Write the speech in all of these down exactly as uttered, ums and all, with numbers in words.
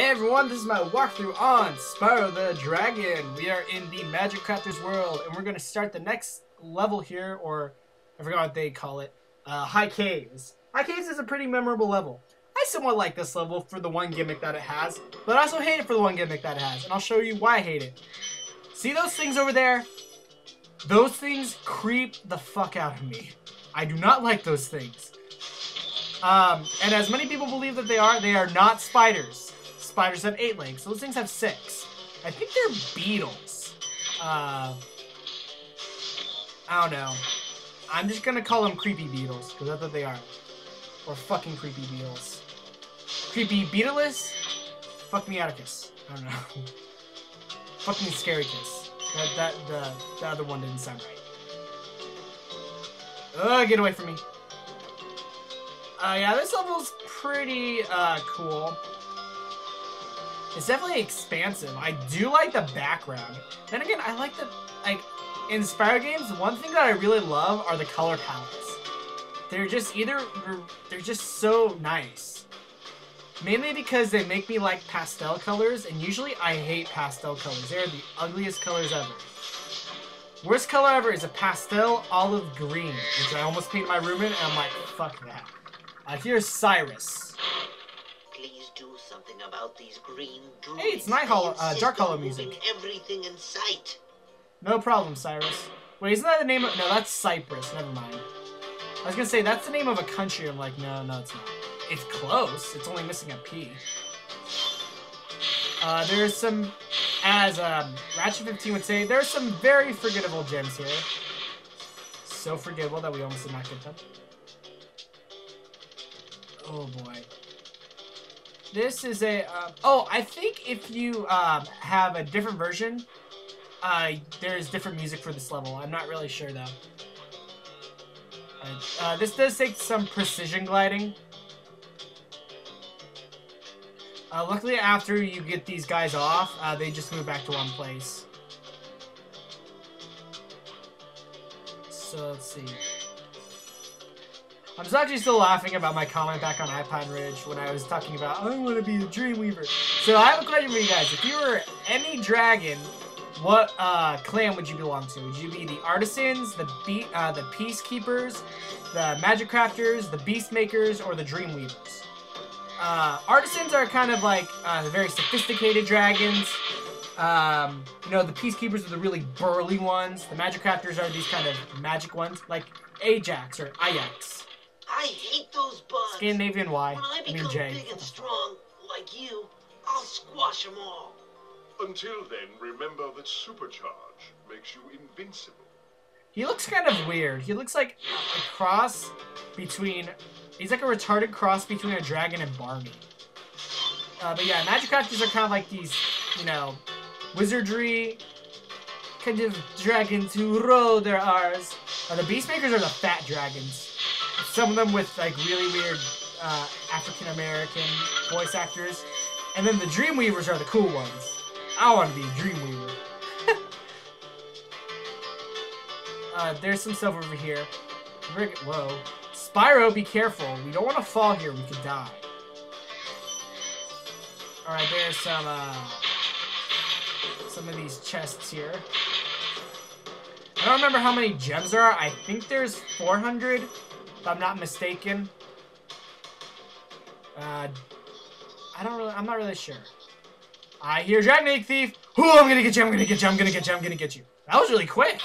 Hey everyone, this is my walkthrough on Spyro the Dragon. We are in the Magic Crafters world, and we're going to start the next level here, or I forgot what they call it, uh, High Caves. High Caves is a pretty memorable level. I somewhat like this level for the one gimmick that it has, but I also hate it for the one gimmick that it has, and I'll show you why I hate it. See those things over there? Those things creep the fuck out of me. I do not like those things. Um, and as many people believe that they are, they are not spiders. Spiders have eight legs. Those things have six. I think they're beetles. Uh, I don't know. I'm just gonna call them creepy beetles, because that's what they are. Or fucking creepy beetles. Creepy beetleless? Fuck me Atticus. I don't know. Fucking Scaricus. That, that, the, the other one didn't sound right. Ugh, get away from me. Uh, yeah, this level's pretty, uh, cool. It's definitely expansive. I do like the background. Then again, I like the, like, in Spyro games, one thing that I really love are the color palettes. They're just either, they're just so nice. Mainly because they make me like pastel colors, and usually I hate pastel colors. They're the ugliest colors ever. Worst color ever is a pastel olive green, which I almost painted my room in, and I'm like, fuck that. Uh, here's Cyrus. Please do something about these green druids. Hey, it's Night Hollow, uh, Dark Hollow music. Everything in sight. No problem, Cyrus. Wait, isn't that the name of... No, that's Cyprus. Never mind. I was gonna say, that's the name of a country. I'm like, no, no, it's not. It's close. It's only missing a P. Uh, there's some... As um, Ratchet fifteen would say, there's some very forgettable gems here. So forgettable that we almost did not get them. Oh boy. This is a... Uh, oh, I think if you um, have a different version, uh, there's different music for this level. I'm not really sure though. Uh, uh, this does take some precision gliding. Uh, luckily, after you get these guys off, uh, they just move back to one place. So, let's see. I'm just actually still laughing about my comment back on Ipine Ridge when I was talking about, I want to be the Dreamweaver. So, I have a question for you guys. If you were any dragon, what uh, clan would you belong to? Would you be the Artisans, the, Be uh, the Peacekeepers, the Magic Crafters, the Beast Makers, or the Dreamweavers? Uh, artisans are kind of like uh, very sophisticated dragons. Um, you know, the Peacekeepers are the really burly ones. The Magic Crafters are these kind of magic ones, like Ajax or Ajax. I hate those bugs. Scandinavian Y. When I become big and strong, like you, I'll squash them all. Until then, remember that Supercharge makes you invincible. He looks kind of weird. He looks like a cross between... He's like a retarded cross between a dragon and Barney. Uh, but yeah, Magic Crafters are kind of like these, you know, wizardry kind of dragons who roll their R's. Uh, the Beastmakers are the fat dragons. Some of them with like really weird uh, African-American voice actors. And then the Dreamweavers are the cool ones. I want to be a Dreamweaver. uh, there's some stuff over here. Rick, whoa. Spyro, be careful. We don't want to fall here. We could die. Alright, there's some, uh... some of these chests here. I don't remember how many gems there are. I think there's four hundred, if I'm not mistaken. Uh... I don't really... I'm not really sure. I hear Dragon Egg Thief! Ooh, I'm gonna get you, I'm gonna get you, I'm gonna get you, I'm gonna get you. That was really quick!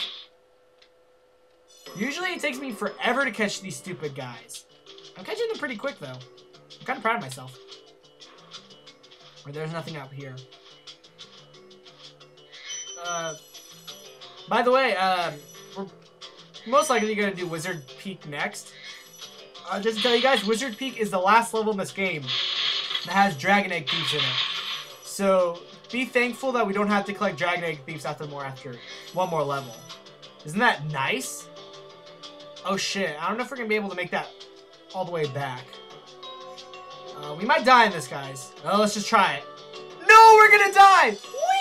Usually it takes me forever to catch these stupid guys. I'm catching them pretty quick, though. I'm kind of proud of myself. Or there's nothing out here. Uh, by the way, uh, we're most likely going to do Wizard Peak next. Uh, just to tell you guys, Wizard Peak is the last level in this game that has Dragon Egg Thieves in it. So be thankful that we don't have to collect Dragon Egg Thieves after more after one more level. Isn't that nice? Oh shit, I don't know if we're going to be able to make that all the way back. Uh, we might die in this, guys. Oh, let's just try it. No, we're going to die!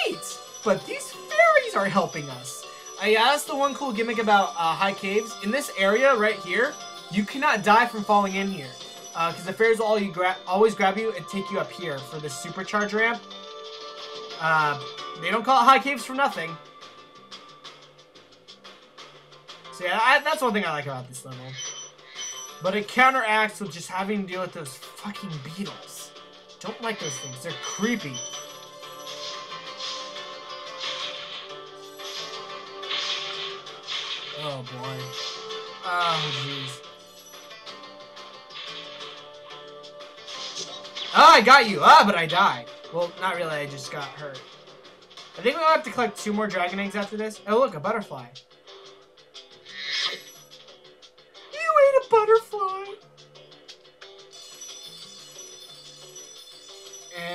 Wait! But these fairies are helping us. Uh, yeah, that's the one cool gimmick about uh, High Caves. In this area right here, you cannot die from falling in here. because uh, the fairies will all you gra always grab you and take you up here for the supercharge ramp. Uh, they don't call it High Caves for nothing. So yeah, I, that's one thing I like about this level. But it counteracts with just having to deal with those fucking beetles. Don't like those things. They're creepy. Oh boy. Oh jeez. Oh, I got you. Ah, but I died. Well, not really. I just got hurt. I think we'll have to collect two more dragon eggs after this. Oh, look, a butterfly. You ate a butterfly.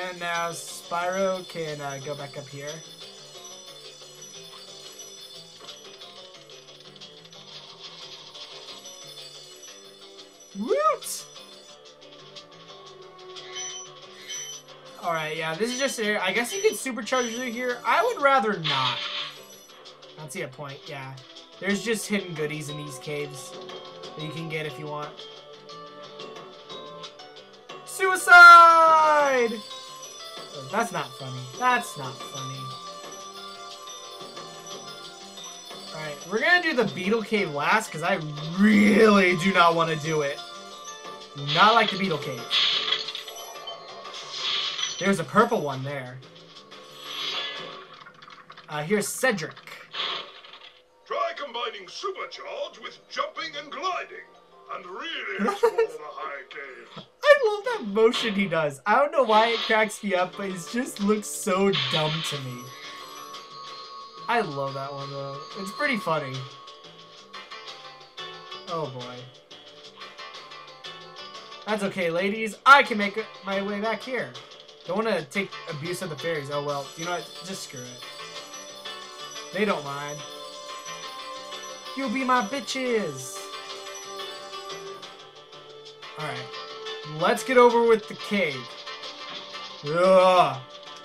And now Spyro can uh, go back up here. Woot! Alright, yeah, this is just an I guess you could supercharge through here. I would rather not. I don't see a point, yeah. There's just hidden goodies in these caves that you can get if you want. Suicide! Oh, that's not funny. That's not funny. Alright, we're gonna do the beetle cave last because I really do not want to do it. Do not like the beetle cave. There's a purple one there. Uh, here's Cedric. Try combining supercharge with jumping and gliding, and really explore the high caves. I love that motion he does. I don't know why it cracks me up, but it just looks so dumb to me. I love that one though. It's pretty funny. Oh boy. That's okay, ladies. I can make my way back here. Don't want to take abuse of the fairies. Oh, well. You know what? Just screw it. They don't mind. You'll be my bitches. Alright. Let's get over with the cave. Ugh.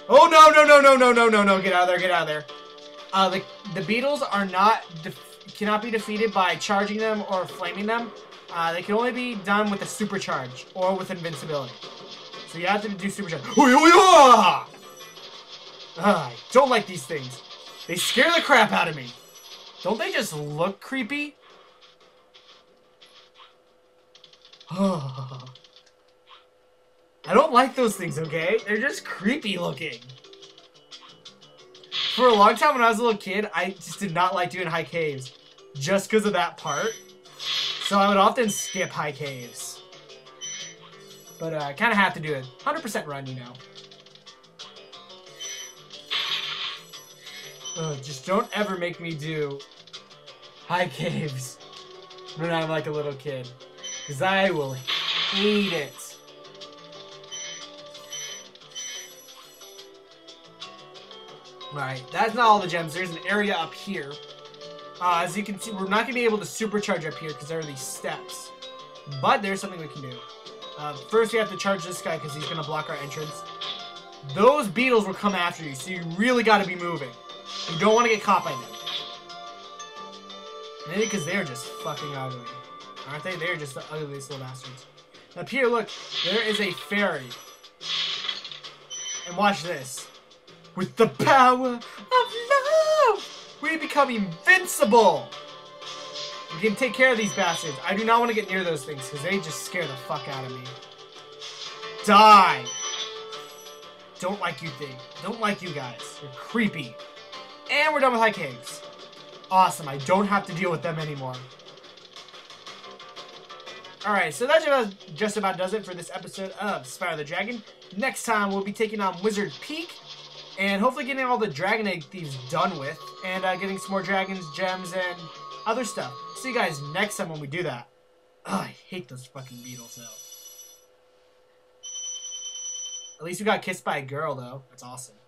Oh, no, no, no, no, no, no, no, no. Get out of there. Get out of there. Uh, the, the beetles are not... cannot be defeated by charging them or flaming them. Uh, they can only be done with a supercharge or with invincibility. So you have to do supercharge. Ah, I don't like these things. They scare the crap out of me. Don't they just look creepy? Oh. I don't like those things, okay? They're just creepy looking. For a long time when I was a little kid, I just did not like doing high caves. Just because of that part. So I would often skip high caves. But I uh, kind of have to do it. one hundred percent run, you know. Ugh, just don't ever make me do high caves when I'm like a little kid. Because I will hate it. Alright, that's not all the gems. There's an area up here. Uh, as you can see, we're not going to be able to supercharge up here because there are these steps. But there's something we can do. Uh, first, we have to charge this guy because he's going to block our entrance. Those beetles will come after you, so you really got to be moving. You don't want to get caught by them. Maybe because they're just fucking ugly. Aren't they? They're just the ugliest little bastards. Up here, look. There is a fairy. And watch this. With the power of love, we become invincible. We can take care of these bastards. I do not want to get near those things because they just scare the fuck out of me. Die! Don't like you thing. Don't like you guys. You're creepy. And we're done with high caves. Awesome. I don't have to deal with them anymore. Alright, so that just about does it for this episode of Spyro the Dragon. Next time we'll be taking on Wizard Peak. And hopefully getting all the Dragon Egg Thieves done with. And uh, getting some more dragons, gems, and... other stuff. See you guys next time when we do that. Ugh, I hate those fucking beetles though. At least we got kissed by a girl though. That's awesome.